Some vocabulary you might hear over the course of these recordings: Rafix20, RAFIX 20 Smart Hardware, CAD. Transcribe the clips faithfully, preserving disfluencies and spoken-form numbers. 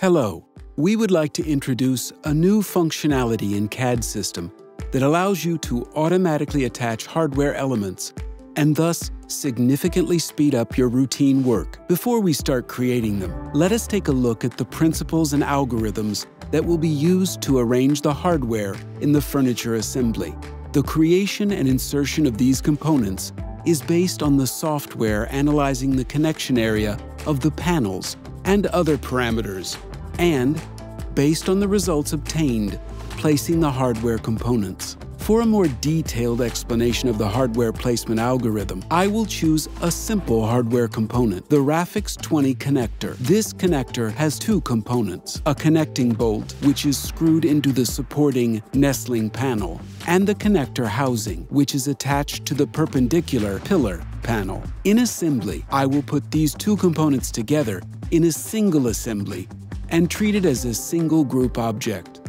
Hello, we would like to introduce a new functionality in C A D system that allows you to automatically attach hardware elements and thus significantly speed up your routine work. Before we start creating them, let us take a look at the principles and algorithms that will be used to arrange the hardware in the furniture assembly. The creation and insertion of these components is based on the software analyzing the connection area of the panels and other parameters, and, based on the results obtained, placing the hardware components. For a more detailed explanation of the hardware placement algorithm, I will choose a simple hardware component, the RAFIX twenty connector. This connector has two components, a connecting bolt, which is screwed into the supporting nestling panel, and the connector housing, which is attached to the perpendicular pillar panel. In assembly, I will put these two components together in a single assembly and treat it as a single group object.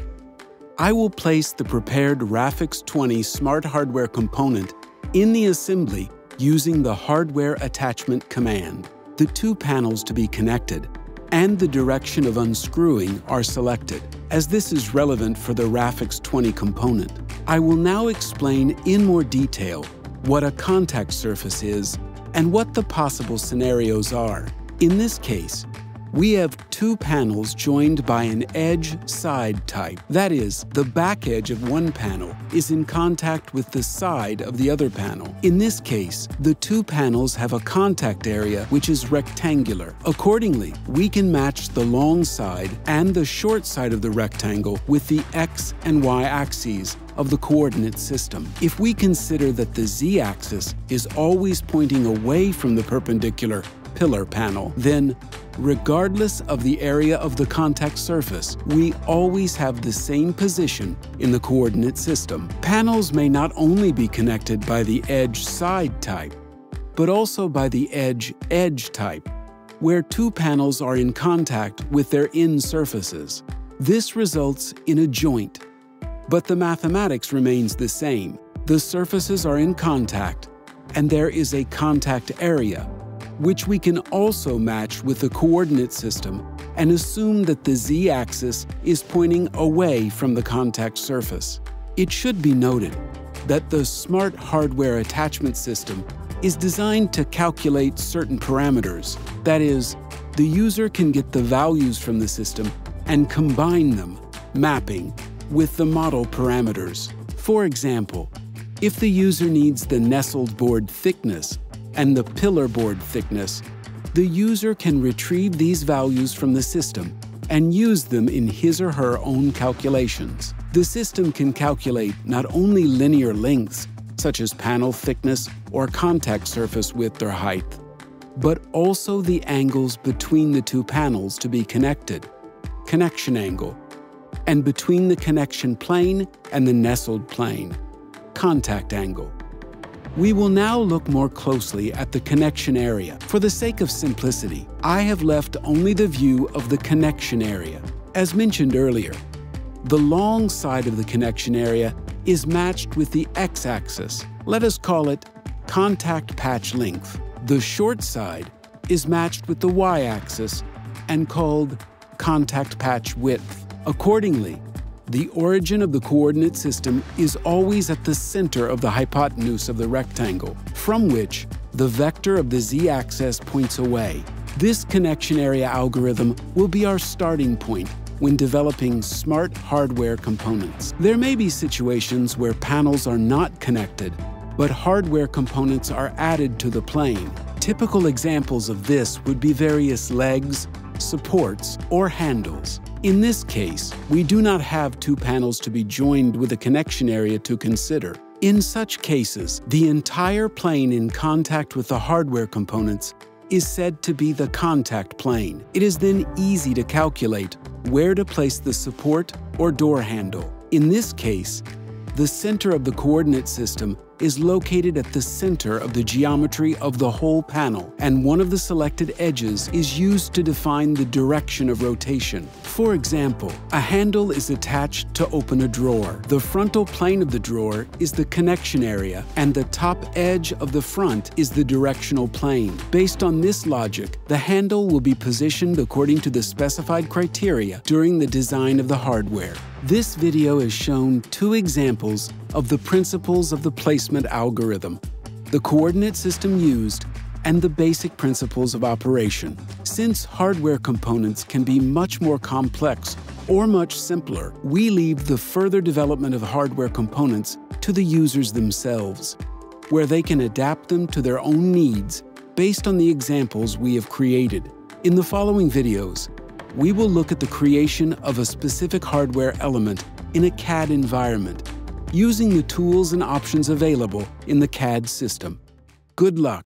I will place the prepared RAFIX twenty Smart Hardware component in the assembly using the Hardware Attachment command. The two panels to be connected and the direction of unscrewing are selected, as this is relevant for the RAFIX twenty component. I will now explain in more detail what a contact surface is and what the possible scenarios are. In this case, we have two panels joined by an edge side type. That is, the back edge of one panel is in contact with the side of the other panel. In this case, the two panels have a contact area which is rectangular. Accordingly, we can match the long side and the short side of the rectangle with the X and Y axes of the coordinate system. If we consider that the Z axis is always pointing away from the perpendicular pillar panel, then regardless of the area of the contact surface, we always have the same position in the coordinate system. Panels may not only be connected by the edge side type, but also by the edge edge type, where two panels are in contact with their end surfaces. This results in a joint, but the mathematics remains the same. The surfaces are in contact, and there is a contact area, which we can also match with the coordinate system and assume that the z-axis is pointing away from the contact surface. It should be noted that the Smart Hardware Attachment system is designed to calculate certain parameters. That is, the user can get the values from the system and combine them, mapping, with the model parameters. For example, if the user needs the nestled board thickness and the pillar board thickness, the user can retrieve these values from the system and use them in his or her own calculations. The system can calculate not only linear lengths, such as panel thickness or contact surface width or height, but also the angles between the two panels to be connected, connection angle, and between the connection plane and the nestled plane, contact angle. We will now look more closely at the connection area. For the sake of simplicity, I have left only the view of the connection area. As mentioned earlier, the long side of the connection area is matched with the x-axis. Let us call it contact patch length. The short side is matched with the y-axis and called contact patch width. Accordingly, the origin of the coordinate system is always at the center of the hypotenuse of the rectangle, from which the vector of the z-axis points away. This connection area algorithm will be our starting point when developing smart hardware components. There may be situations where panels are not connected, but hardware components are added to the plane. Typical examples of this would be various legs, supports, or handles. In this case, we do not have two panels to be joined with a connection area to consider. In such cases, the entire plane in contact with the hardware components is said to be the contact plane. It is then easy to calculate where to place the support or door handle. In this case, the center of the coordinate system is located at the center of the geometry of the whole panel, and one of the selected edges is used to define the direction of rotation. For example, a handle is attached to open a drawer. The frontal plane of the drawer is the connection area, and the top edge of the front is the directional plane. Based on this logic, the handle will be positioned according to the specified criteria during the design of the hardware. This video has shown two examples of the principles of the placement algorithm, the coordinate system used, and the basic principles of operation. Since hardware components can be much more complex or much simpler, we leave the further development of hardware components to the users themselves, where they can adapt them to their own needs based on the examples we have created. In the following videos, we will look at the creation of a specific hardware element in a C A D environment, using the tools and options available in the C A D system. Good luck!